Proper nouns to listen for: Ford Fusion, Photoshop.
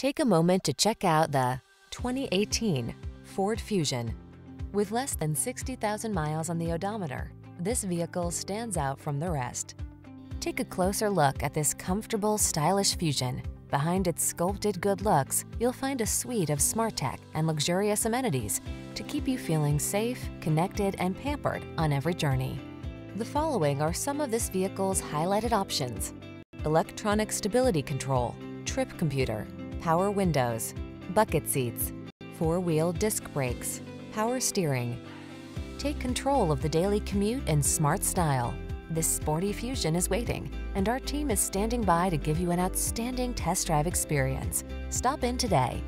Take a moment to check out the 2018 Ford Fusion. With less than 60,000 miles on the odometer, this vehicle stands out from the rest. Take a closer look at this comfortable, stylish Fusion. Behind its sculpted good looks, you'll find a suite of smart tech and luxurious amenities to keep you feeling safe, connected, and pampered on every journey. The following are some of this vehicle's highlighted options: electronic stability control, trip computer, power windows, bucket seats, four-wheel disc brakes, power steering. Take control of the daily commute in smart style. This sporty Fusion is waiting, and our team is standing by to give you an outstanding test drive experience. Stop in today.